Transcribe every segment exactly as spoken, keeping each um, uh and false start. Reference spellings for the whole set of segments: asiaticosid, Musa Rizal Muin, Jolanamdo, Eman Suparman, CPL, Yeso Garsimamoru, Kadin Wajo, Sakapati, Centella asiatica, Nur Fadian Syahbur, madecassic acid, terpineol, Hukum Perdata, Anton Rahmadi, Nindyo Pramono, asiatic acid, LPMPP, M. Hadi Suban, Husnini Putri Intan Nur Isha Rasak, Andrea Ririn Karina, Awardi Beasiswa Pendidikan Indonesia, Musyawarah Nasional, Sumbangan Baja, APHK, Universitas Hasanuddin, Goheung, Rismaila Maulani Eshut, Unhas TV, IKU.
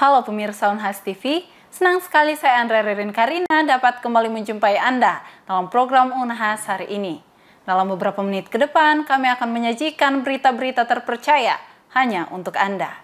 Halo pemirsa Unhas T V, senang sekali saya Andrea Ririn Karina dapat kembali menjumpai Anda dalam program Unhas hari ini. Dalam beberapa menit ke depan, kami akan menyajikan berita-berita terpercaya hanya untuk Anda.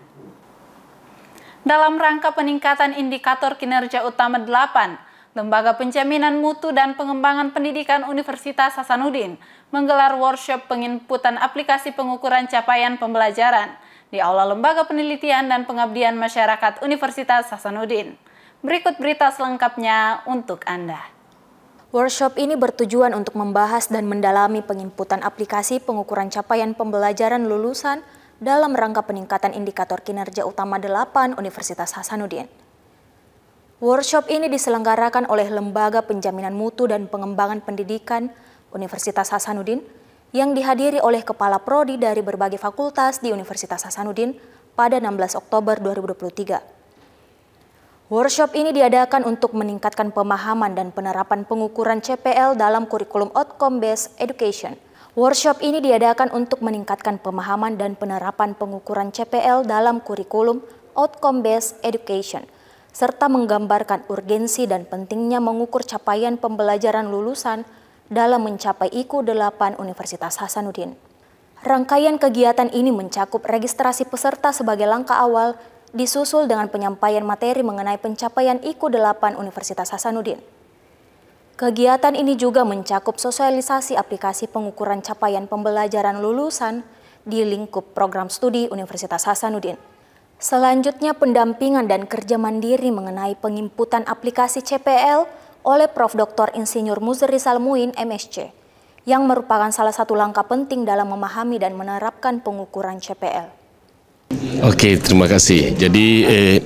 Dalam rangka peningkatan indikator kinerja utama delapan, Lembaga Penjaminan Mutu dan Pengembangan Pendidikan Universitas Hasanuddin menggelar workshop penginputan aplikasi pengukuran capaian pembelajaran di Aula Lembaga Penelitian dan Pengabdian Masyarakat Universitas Hasanuddin. Berikut berita selengkapnya untuk Anda. Workshop ini bertujuan untuk membahas dan mendalami penginputan aplikasi pengukuran capaian pembelajaran lulusan dalam rangka peningkatan indikator kinerja utama delapan Universitas Hasanuddin. Workshop ini diselenggarakan oleh Lembaga Penjaminan Mutu dan Pengembangan Pendidikan Universitas Hasanuddin yang dihadiri oleh kepala prodi dari berbagai fakultas di Universitas Hasanuddin pada enam belas Oktober dua ribu dua puluh tiga. Workshop ini diadakan untuk meningkatkan pemahaman dan penerapan pengukuran C P L dalam kurikulum outcome-based education. Workshop ini diadakan untuk meningkatkan pemahaman dan penerapan pengukuran C P L dalam kurikulum outcome-based education, serta menggambarkan urgensi dan pentingnya mengukur capaian pembelajaran lulusan dalam mencapai I K U delapan Universitas Hasanuddin. Rangkaian kegiatan ini mencakup registrasi peserta sebagai langkah awal, disusul dengan penyampaian materi mengenai pencapaian I K U delapan Universitas Hasanuddin. Kegiatan ini juga mencakup sosialisasi aplikasi pengukuran capaian pembelajaran lulusan di lingkup program studi Universitas Hasanuddin. Selanjutnya pendampingan dan kerja mandiri mengenai penginputan aplikasi C P L oleh Profesor Doktor Insinyur Musa Rizal Muin, M Sc, yang merupakan salah satu langkah penting dalam memahami dan menerapkan pengukuran C P L. Oke, terima kasih. Jadi eh,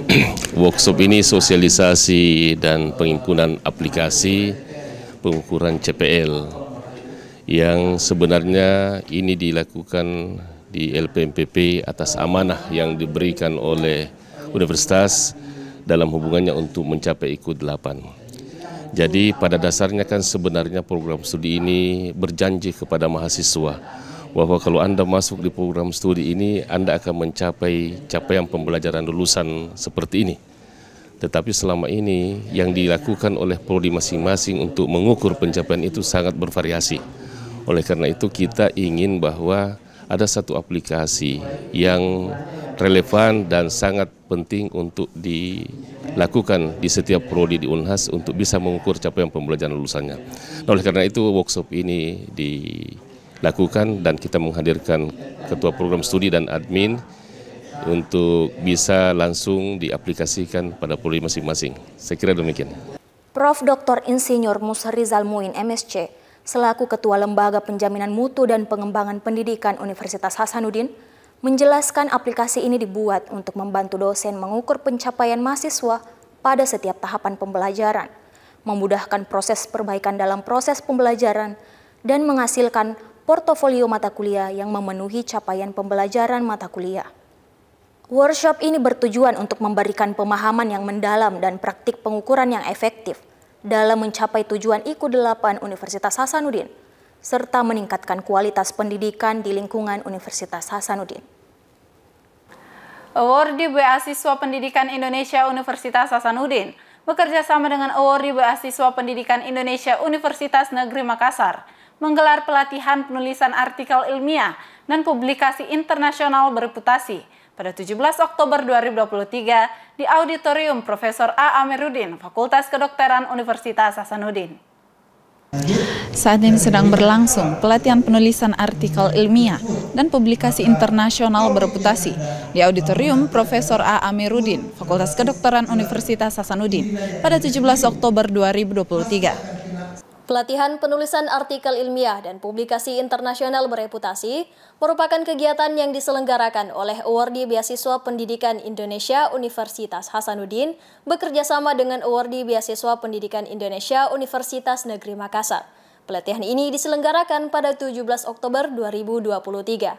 workshop ini sosialisasi dan pengimpunan aplikasi pengukuran C P L yang sebenarnya ini dilakukan di L P M P P atas amanah yang diberikan oleh universitas dalam hubungannya untuk mencapai I K U delapan. Jadi pada dasarnya kan sebenarnya program studi ini berjanji kepada mahasiswa bahwa kalau Anda masuk di program studi ini Anda akan mencapai capaian pembelajaran lulusan seperti ini. Tetapi selama ini yang dilakukan oleh prodi masing-masing untuk mengukur pencapaian itu sangat bervariasi. Oleh karena itu kita ingin bahwa ada satu aplikasi yang relevan dan sangat penting untuk dilakukan di setiap prodi di Unhas untuk bisa mengukur capaian pembelajaran lulusannya. Nah, oleh karena itu workshop ini dilakukan dan kita menghadirkan ketua program studi dan admin untuk bisa langsung diaplikasikan pada prodi masing-masing. Saya kira demikian. Profesor Doktor Insinyur Musa Rizal Muin, M Sc, selaku Ketua Lembaga Penjaminan Mutu dan Pengembangan Pendidikan Universitas Hasanuddin, menjelaskan aplikasi ini dibuat untuk membantu dosen mengukur pencapaian mahasiswa pada setiap tahapan pembelajaran, memudahkan proses perbaikan dalam proses pembelajaran, dan menghasilkan portofolio mata kuliah yang memenuhi capaian pembelajaran mata kuliah. Workshop ini bertujuan untuk memberikan pemahaman yang mendalam dan praktik pengukuran yang efektif dalam mencapai tujuan I K U delapan Universitas Hasanuddin, serta meningkatkan kualitas pendidikan di lingkungan Universitas Hasanuddin. Awardi Beasiswa Pendidikan Indonesia Universitas Hasanuddin bekerja sama dengan Awardi Beasiswa Pendidikan Indonesia Universitas Negeri Makassar menggelar pelatihan penulisan artikel ilmiah dan publikasi internasional bereputasi pada tujuh belas Oktober dua ribu dua puluh tiga di Auditorium Profesor A. Amiruddin, Fakultas Kedokteran Universitas Hasanuddin. Saat ini sedang berlangsung pelatihan penulisan artikel ilmiah dan publikasi internasional bereputasi di Auditorium Profesor A. Amiruddin, Fakultas Kedokteran Universitas Hasanuddin pada tujuh belas Oktober dua ribu dua puluh tiga. Pelatihan penulisan artikel ilmiah dan publikasi internasional bereputasi merupakan kegiatan yang diselenggarakan oleh Awardi Beasiswa Pendidikan Indonesia Universitas Hasanuddin bekerjasama dengan Awardi Beasiswa Pendidikan Indonesia Universitas Negeri Makassar. Pelatihan ini diselenggarakan pada tujuh belas Oktober dua ribu dua puluh tiga.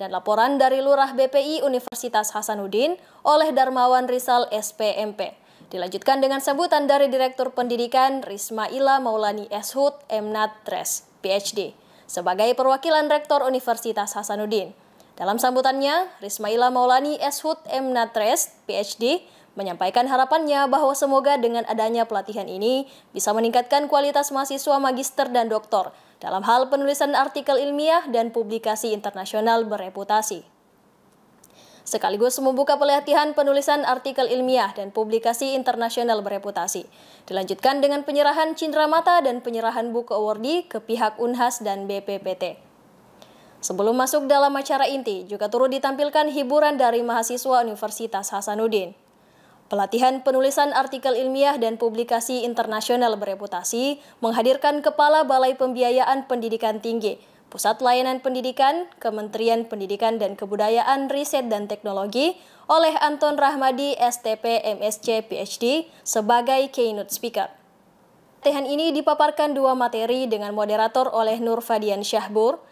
Dan laporan dari Lurah B P I Universitas Hasanuddin oleh Darmawan Risal S P M P. Dilanjutkan dengan sambutan dari Direktur Pendidikan Rismaila Maulani Eshut, M Natres, P H D, sebagai perwakilan Rektor Universitas Hasanuddin. Dalam sambutannya, Rismaila Maulani Eshut, M Natres, P H D, menyampaikan harapannya bahwa semoga dengan adanya pelatihan ini bisa meningkatkan kualitas mahasiswa magister dan doktor dalam hal penulisan artikel ilmiah dan publikasi internasional bereputasi. Sekaligus membuka pelatihan penulisan artikel ilmiah dan publikasi internasional bereputasi. Dilanjutkan dengan penyerahan cindramata dan penyerahan buku awardi ke pihak Unhas dan B P P T. Sebelum masuk dalam acara inti, juga turut ditampilkan hiburan dari mahasiswa Universitas Hasanuddin. Pelatihan penulisan artikel ilmiah dan publikasi internasional bereputasi menghadirkan Kepala Balai Pembiayaan Pendidikan Tinggi, Pusat Layanan Pendidikan, Kementerian Pendidikan dan Kebudayaan Riset dan Teknologi oleh Anton Rahmadi, S T P, M S C, P H D sebagai keynote speaker. Pelatihan ini dipaparkan dua materi dengan moderator oleh Nur Fadian Syahbur.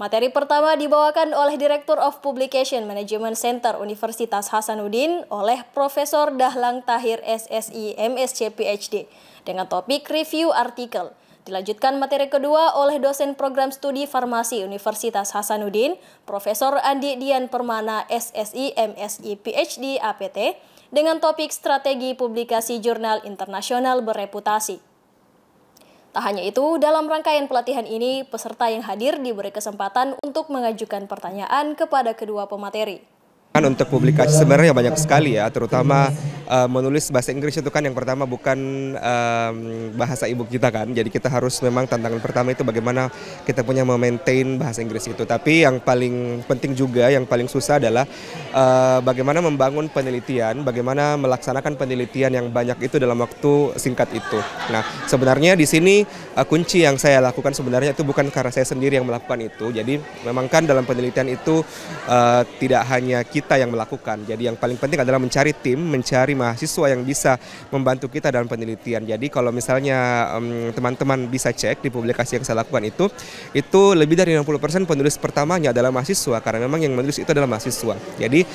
Materi pertama dibawakan oleh Director of Publication Management Center Universitas Hasanuddin oleh Profesor Dahlang Tahir S Si M S C P H D dengan topik review artikel. Dilanjutkan materi kedua oleh dosen program studi farmasi Universitas Hasanuddin, Profesor Andi Dian Permana S Si M Si P H D A P T dengan topik strategi publikasi jurnal internasional bereputasi. Tak hanya itu, dalam rangkaian pelatihan ini, peserta yang hadir diberi kesempatan untuk mengajukan pertanyaan kepada kedua pemateri. Untuk publikasi sebenarnya banyak sekali ya, terutama uh, menulis bahasa Inggris itu kan yang pertama bukan um, bahasa ibu kita kan, jadi kita harus memang tantangan pertama itu bagaimana kita punya memaintain bahasa Inggris itu. Tapi yang paling penting juga, yang paling susah adalah uh, bagaimana membangun penelitian, bagaimana melaksanakan penelitian yang banyak itu dalam waktu singkat itu. Nah sebenarnya di sini uh, kunci yang saya lakukan sebenarnya itu bukan karena saya sendiri yang melakukan itu, jadi memang kan dalam penelitian itu uh, tidak hanya kita kita yang melakukan. Jadi yang paling penting adalah mencari tim, mencari mahasiswa yang bisa membantu kita dalam penelitian. Jadi kalau misalnya teman-teman um, bisa cek di publikasi yang saya lakukan itu, itu lebih dari enam puluh persen penulis pertamanya adalah mahasiswa, karena memang yang menulis itu adalah mahasiswa. Jadi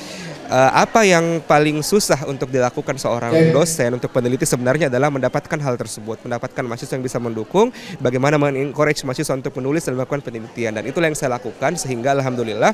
uh, apa yang paling susah untuk dilakukan seorang dosen untuk peneliti sebenarnya adalah mendapatkan hal tersebut, mendapatkan mahasiswa yang bisa mendukung, bagaimana men-encourage mahasiswa untuk menulis dan melakukan penelitian. Dan itulah yang saya lakukan, sehingga alhamdulillah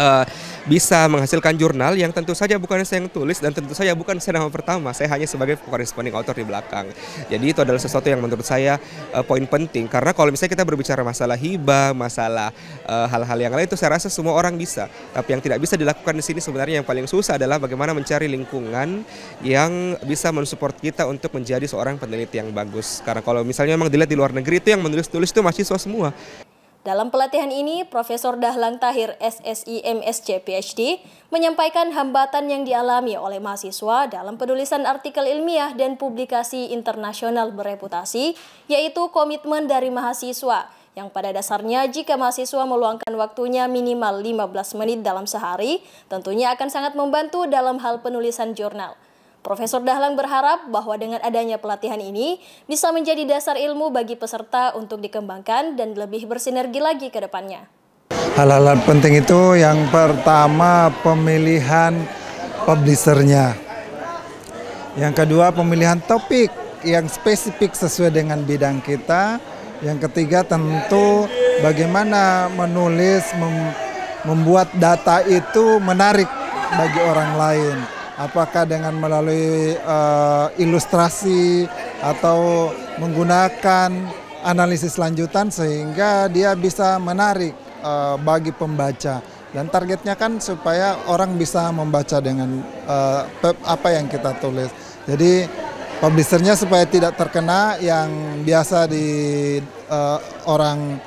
Uh, bisa menghasilkan jurnal yang tentu saja bukan saya yang tulis dan tentu saja bukan saya nama pertama, saya hanya sebagai corresponding author di belakang. Jadi itu adalah sesuatu yang menurut saya uh, poin penting, karena kalau misalnya kita berbicara masalah hibah, masalah hal-hal uh, yang lain itu saya rasa semua orang bisa, tapi yang tidak bisa dilakukan di sini sebenarnya yang paling susah adalah bagaimana mencari lingkungan yang bisa mensupport kita untuk menjadi seorang peneliti yang bagus, karena kalau misalnya memang dilihat di luar negeri itu yang menulis-tulis itu mahasiswa semua. Dalam pelatihan ini, Profesor Dahlang Tahir S Si M S C P H D menyampaikan hambatan yang dialami oleh mahasiswa dalam penulisan artikel ilmiah dan publikasi internasional bereputasi, yaitu komitmen dari mahasiswa, yang pada dasarnya jika mahasiswa meluangkan waktunya minimal lima belas menit dalam sehari, tentunya akan sangat membantu dalam hal penulisan jurnal. Profesor Dahlang berharap bahwa dengan adanya pelatihan ini bisa menjadi dasar ilmu bagi peserta untuk dikembangkan dan lebih bersinergi lagi ke depannya. Hal-hal penting itu yang pertama pemilihan publishernya. Yang kedua pemilihan topik yang spesifik sesuai dengan bidang kita. Yang ketiga tentu bagaimana menulis, mem- membuat data itu menarik bagi orang lain. Apakah dengan melalui uh, ilustrasi atau menggunakan analisis lanjutan sehingga dia bisa menarik uh, bagi pembaca. Dan targetnya kan supaya orang bisa membaca dengan uh, apa yang kita tulis. Jadi publishernya supaya tidak terkena yang biasa di uh, orang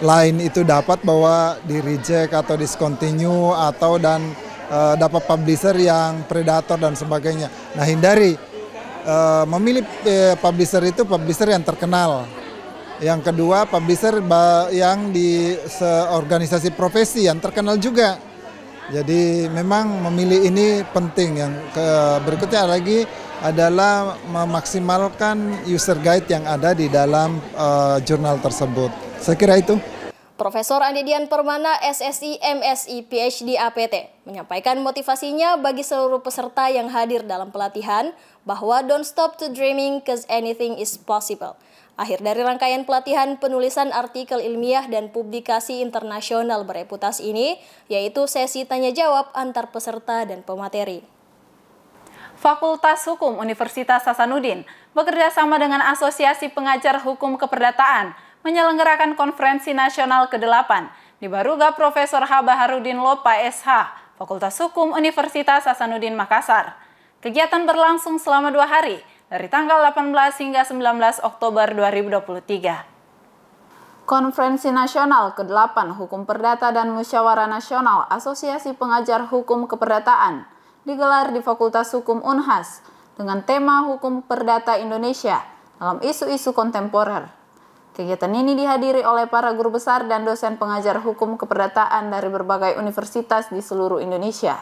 lain itu dapat bahwa di reject atau discontinue atau dan Uh, dapat publisher yang predator dan sebagainya. Nah hindari uh, memilih uh, publisher itu publisher yang terkenal. Yang kedua publisher yang di seorganisasi profesi yang terkenal juga. Jadi memang memilih ini penting. Yang ke berikutnya lagi adalah memaksimalkan user guide yang ada di dalam uh, jurnal tersebut. Saya kira itu. Profesor Andi Dian Permana S Si M Si P H D A P T menyampaikan motivasinya bagi seluruh peserta yang hadir dalam pelatihan bahwa don't stop to dreaming cause anything is possible. Akhir dari rangkaian pelatihan penulisan artikel ilmiah dan publikasi internasional bereputasi ini yaitu sesi tanya jawab antar peserta dan pemateri. Fakultas Hukum Universitas Hasanuddin bekerjasama dengan Asosiasi Pengajar Hukum Keperdataan menyelenggarakan Konferensi Nasional ke delapan di Baruga Profesor H. Baharudin Lopa S H, Fakultas Hukum Universitas Hasanuddin Makassar. Kegiatan berlangsung selama dua hari, dari tanggal delapan belas hingga sembilan belas Oktober dua ribu dua puluh tiga. Konferensi Nasional ke delapan Hukum Perdata dan Musyawarah Nasional Asosiasi Pengajar Hukum Keperdataan digelar di Fakultas Hukum Unhas dengan tema Hukum Perdata Indonesia dalam isu-isu kontemporer. Kegiatan ini dihadiri oleh para guru besar dan dosen pengajar hukum keperdataan dari berbagai universitas di seluruh Indonesia.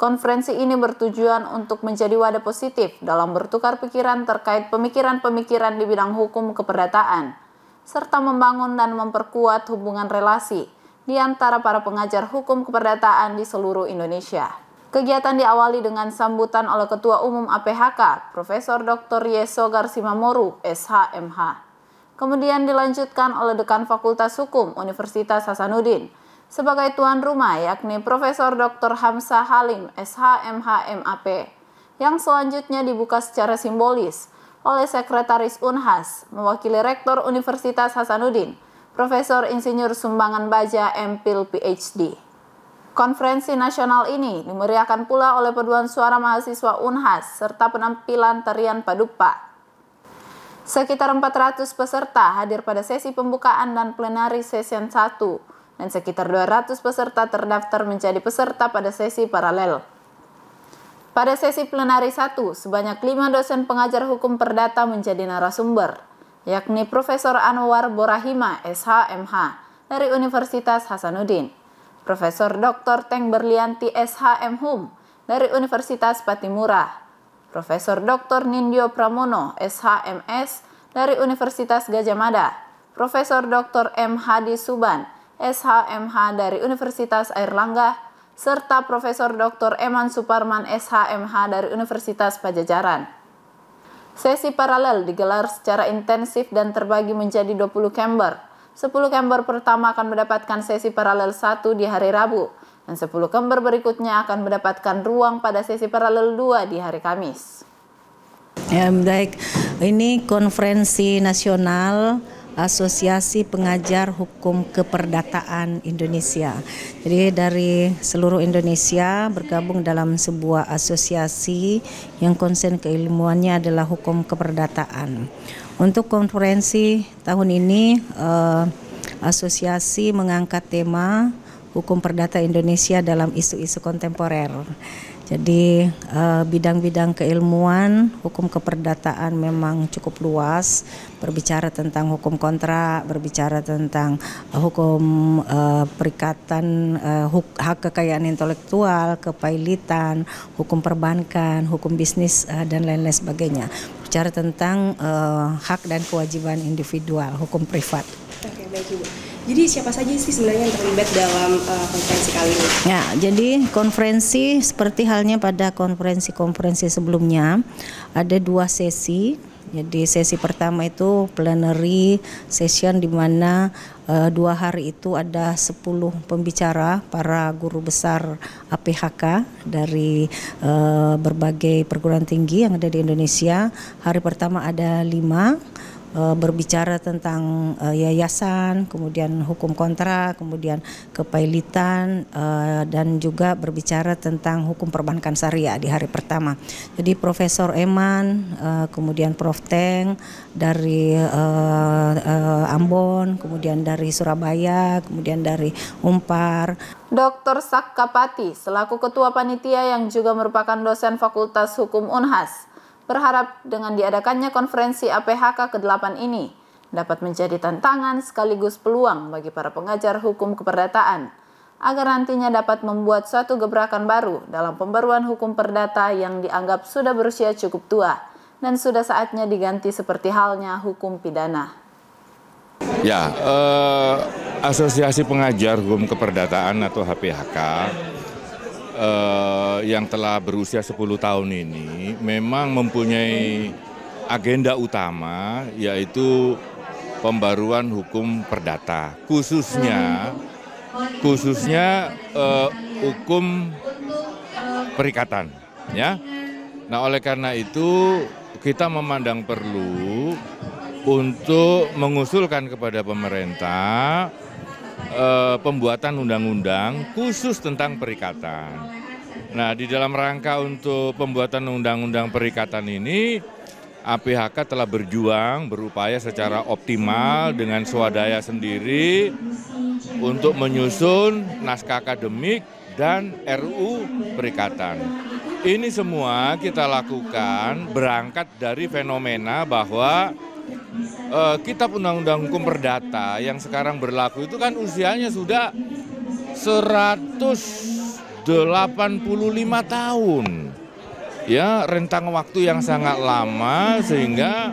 Konferensi ini bertujuan untuk menjadi wadah positif dalam bertukar pikiran terkait pemikiran-pemikiran di bidang hukum keperdataan, serta membangun dan memperkuat hubungan relasi di antara para pengajar hukum keperdataan di seluruh Indonesia. Kegiatan diawali dengan sambutan oleh Ketua Umum A P H K, Profesor Doktor Yeso Garsimamoru, S H M H. Kemudian dilanjutkan oleh Dekan Fakultas Hukum Universitas Hasanuddin sebagai tuan rumah, yakni Profesor Doktor Hamzah Halim, S H M H M A P, yang selanjutnya dibuka secara simbolis oleh Sekretaris Unhas mewakili Rektor Universitas Hasanuddin, Profesor Insinyur Sumbangan Baja, M Pil P H D. Konferensi nasional ini dimeriahkan pula oleh paduan suara mahasiswa Unhas serta penampilan tarian Padupa. Sekitar empat ratus peserta hadir pada sesi pembukaan dan plenari session satu, dan sekitar dua ratus peserta terdaftar menjadi peserta pada sesi paralel. Pada sesi plenari satu, sebanyak lima dosen pengajar hukum perdata menjadi narasumber, yakni Profesor Anwar Borahima, S H M H, dari Universitas Hasanuddin, Profesor Doktor Teng Berlianti, S H M Hum, dari Universitas Patimura, Profesor Doktor Nindyo Pramono, S H M S, dari Universitas Gajah Mada, Profesor Doktor M. Hadi Suban, S H M H, dari Universitas Airlangga, serta Profesor Doktor Eman Suparman, S H M H, dari Universitas Pajajaran. Sesi paralel digelar secara intensif dan terbagi menjadi dua puluh chamber. sepuluh chamber pertama akan mendapatkan sesi paralel satu di hari Rabu, dan sepuluh chamber berikutnya akan mendapatkan ruang pada sesi paralel dua di hari Kamis. Ya, baik, ini Konferensi Nasional Asosiasi Pengajar Hukum Keperdataan Indonesia. Jadi dari seluruh Indonesia bergabung dalam sebuah asosiasi yang konsen keilmuannya adalah hukum keperdataan. Untuk konferensi tahun ini, eh, asosiasi mengangkat tema Hukum Perdata Indonesia dalam isu-isu kontemporer. Jadi eh, bidang-bidang keilmuan hukum keperdataan memang cukup luas, berbicara tentang hukum kontrak, berbicara tentang eh, hukum eh, perikatan, eh, huk, hak kekayaan intelektual, kepailitan, hukum perbankan, hukum bisnis, eh, dan lain-lain sebagainya. Bicara tentang uh, hak dan kewajiban individual, hukum privat. Oke, baik Ibu. Jadi siapa saja sih sebenarnya yang terlibat dalam uh, konferensi kali ini? Ya, jadi konferensi seperti halnya pada konferensi-konferensi sebelumnya, ada dua sesi. Jadi sesi pertama itu plenary session di mana uh, dua hari itu ada sepuluh pembicara para guru besar A P H K dari uh, berbagai perguruan tinggi yang ada di Indonesia. Hari pertama ada lima. Berbicara tentang uh, yayasan, kemudian hukum kontrak, kemudian kepailitan, uh, dan juga berbicara tentang hukum perbankan syariah di hari pertama. Jadi Profesor Eman, uh, kemudian Prof Teng dari uh, uh, Ambon, kemudian dari Surabaya, kemudian dari Unpar. Doktor Sakapati selaku Ketua Panitia yang juga merupakan dosen Fakultas Hukum Unhas berharap dengan diadakannya konferensi A P H K ke delapan ini dapat menjadi tantangan sekaligus peluang bagi para pengajar hukum keperdataan agar nantinya dapat membuat suatu gebrakan baru dalam pembaruan hukum perdata yang dianggap sudah berusia cukup tua dan sudah saatnya diganti seperti halnya hukum pidana. Ya, eh, Asosiasi Pengajar Hukum Keperdataan atau H P H K Uh, yang telah berusia sepuluh tahun ini memang mempunyai agenda utama, yaitu pembaruan hukum perdata, khususnya khususnya uh, hukum perikatan, ya. Nah, oleh karena itu kita memandang perlu untuk mengusulkan kepada pemerintah eh, pembuatan undang-undang khusus tentang perikatan. Nah, di dalam rangka untuk pembuatan undang-undang perikatan ini, A P H K telah berjuang, berupaya secara optimal dengan swadaya sendiri untuk menyusun naskah akademik dan R U perikatan. Ini semua kita lakukan berangkat dari fenomena bahwa eh, kitab Undang-Undang Hukum Perdata yang sekarang berlaku itu kan usianya sudah seratus delapan puluh lima tahun. Ya, rentang waktu yang sangat lama, sehingga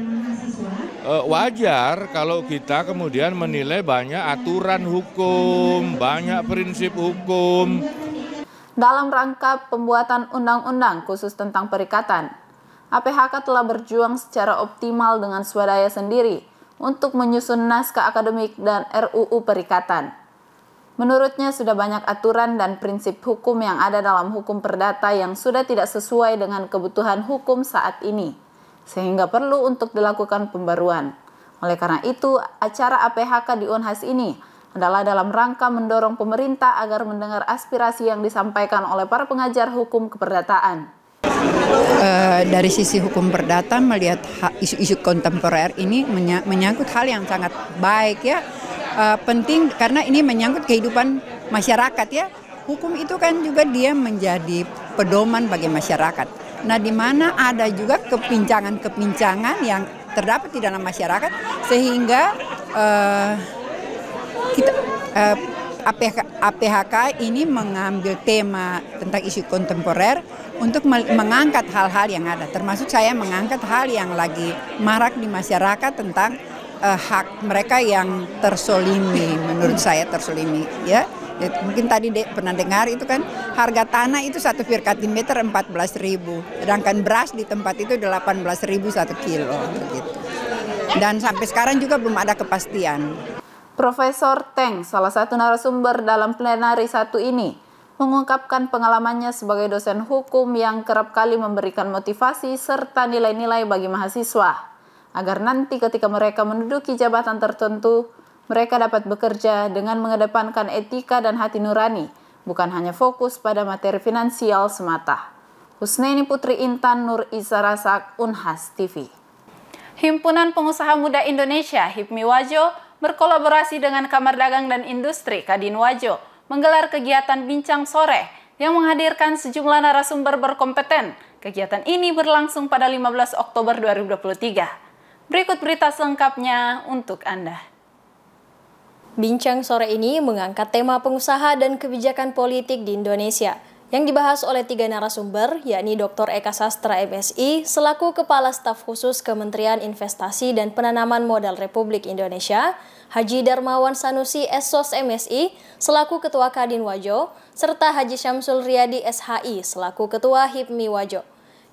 eh, wajar kalau kita kemudian menilai banyak aturan hukum, banyak prinsip hukum. Dalam rangka pembuatan undang-undang khusus tentang perikatan, A P H K telah berjuang secara optimal dengan swadaya sendiri untuk menyusun naskah akademik dan R U U perikatan. Menurutnya sudah banyak aturan dan prinsip hukum yang ada dalam hukum perdata yang sudah tidak sesuai dengan kebutuhan hukum saat ini, sehingga perlu untuk dilakukan pembaruan. Oleh karena itu, acara A P H K di Unhas ini adalah dalam rangka mendorong pemerintah agar mendengar aspirasi yang disampaikan oleh para pengajar hukum keperdataan. Uh, dari sisi hukum perdata, melihat isu-isu kontemporer ini menyangkut hal yang sangat baik, ya. Uh, penting karena ini menyangkut kehidupan masyarakat, ya. Hukum itu kan juga dia menjadi pedoman bagi masyarakat. Nah, di mana ada juga kepincangan-kepincangan yang terdapat di dalam masyarakat, sehingga uh, kita uh, A P H K ini mengambil tema tentang isu kontemporer untuk mengangkat hal-hal yang ada. Termasuk saya mengangkat hal yang lagi marak di masyarakat tentang Uh, hak mereka yang tersolimi, menurut saya tersolimi, ya. Ya, mungkin tadi de, pernah dengar itu kan, harga tanah itu satu firkati meter empat belas ribu, sedangkan beras di tempat itu delapan belas ribu satu kilo, gitu. Dan sampai sekarang juga belum ada kepastian. Profesor Teng, salah satu narasumber dalam plenari satu ini, mengungkapkan pengalamannya sebagai dosen hukum yang kerap kali memberikan motivasi serta nilai-nilai bagi mahasiswa, agar nanti ketika mereka menduduki jabatan tertentu, mereka dapat bekerja dengan mengedepankan etika dan hati nurani, bukan hanya fokus pada materi finansial semata. Husnini Putri Intan Nur Isha Rasak, Unhas T V. Himpunan Pengusaha Muda Indonesia Hipmi Wajo berkolaborasi dengan Kamar Dagang dan Industri Kadin Wajo menggelar kegiatan Bincang Sore yang menghadirkan sejumlah narasumber berkompeten. Kegiatan ini berlangsung pada lima belas Oktober dua ribu dua puluh tiga. Berikut berita selengkapnya untuk Anda. Bincang Sore ini mengangkat tema pengusaha dan kebijakan politik di Indonesia yang dibahas oleh tiga narasumber, yakni Doktor Eka Sastra M Si selaku Kepala Staf Khusus Kementerian Investasi dan Penanaman Modal Republik Indonesia, Haji Darmawan Sanusi S Sos M Si selaku Ketua Kadin Wajo, serta Haji Syamsul Riyadi S H I selaku Ketua Hipmi Wajo.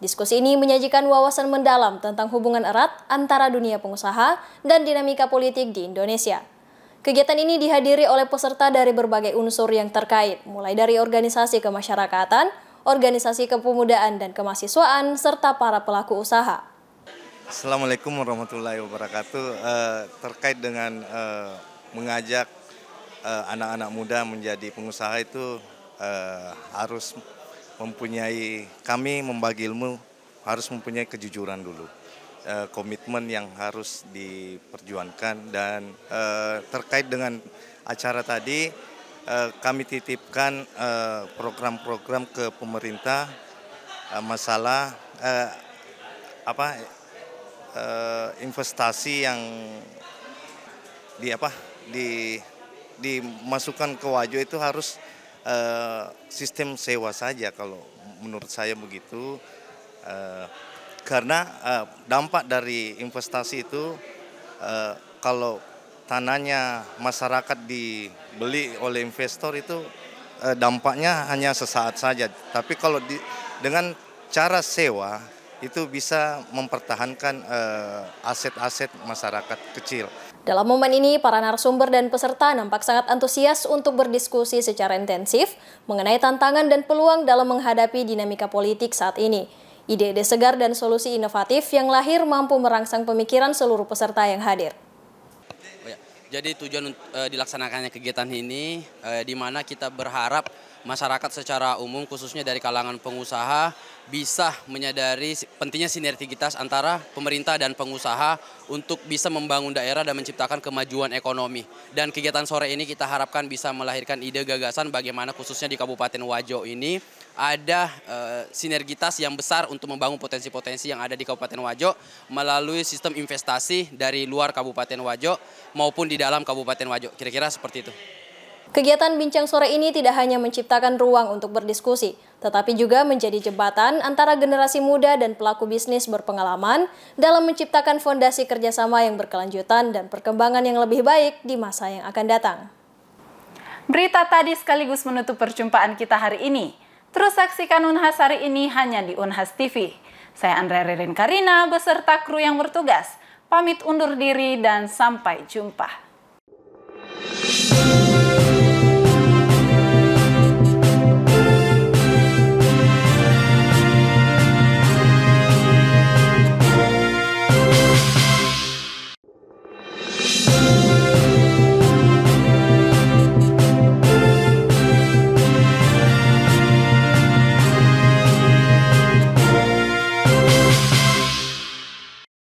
Diskusi ini menyajikan wawasan mendalam tentang hubungan erat antara dunia pengusaha dan dinamika politik di Indonesia. Kegiatan ini dihadiri oleh peserta dari berbagai unsur yang terkait, mulai dari organisasi kemasyarakatan, organisasi kepemudaan dan kemahasiswaan, serta para pelaku usaha. Assalamualaikum warahmatullahi wabarakatuh. Eh, terkait dengan eh, mengajak anak-anak eh, muda menjadi pengusaha itu eh, harus mempunyai, kami membagi ilmu harus mempunyai kejujuran dulu, e, komitmen yang harus diperjuangkan, dan e, terkait dengan acara tadi e, kami titipkan program-program e, ke pemerintah e, masalah e, apa e, investasi yang di apa di dimasukkan ke Wajo itu harus Uh, sistem sewa saja, kalau menurut saya begitu, uh, karena uh, dampak dari investasi itu uh, kalau tanahnya masyarakat dibeli oleh investor itu uh, dampaknya hanya sesaat saja, tapi kalau di, dengan cara sewa itu bisa mempertahankan aset-aset uh, masyarakat kecil. Dalam momen ini, para narasumber dan peserta nampak sangat antusias untuk berdiskusi secara intensif mengenai tantangan dan peluang dalam menghadapi dinamika politik saat ini. Ide-ide segar dan solusi inovatif yang lahir mampu merangsang pemikiran seluruh peserta yang hadir. Jadi tujuan e, dilaksanakannya kegiatan ini e, di mana kita berharap masyarakat secara umum khususnya dari kalangan pengusaha bisa menyadari pentingnya sinergitas antara pemerintah dan pengusaha untuk bisa membangun daerah dan menciptakan kemajuan ekonomi. Dan kegiatan sore ini kita harapkan bisa melahirkan ide gagasan bagaimana khususnya di Kabupaten Wajo ini ada e, sinergitas yang besar untuk membangun potensi-potensi yang ada di Kabupaten Wajo melalui sistem investasi dari luar Kabupaten Wajo maupun di dalam Kabupaten Wajo, kira-kira seperti itu. Kegiatan Bincang Sore ini tidak hanya menciptakan ruang untuk berdiskusi, tetapi juga menjadi jembatan antara generasi muda dan pelaku bisnis berpengalaman dalam menciptakan fondasi kerjasama yang berkelanjutan dan perkembangan yang lebih baik di masa yang akan datang. Berita tadi sekaligus menutup perjumpaan kita hari ini. Terus saksikan Unhas hari ini hanya di Unhas T V. Saya Andrea Ririn Karina beserta kru yang bertugas. Pamit undur diri dan sampai jumpa.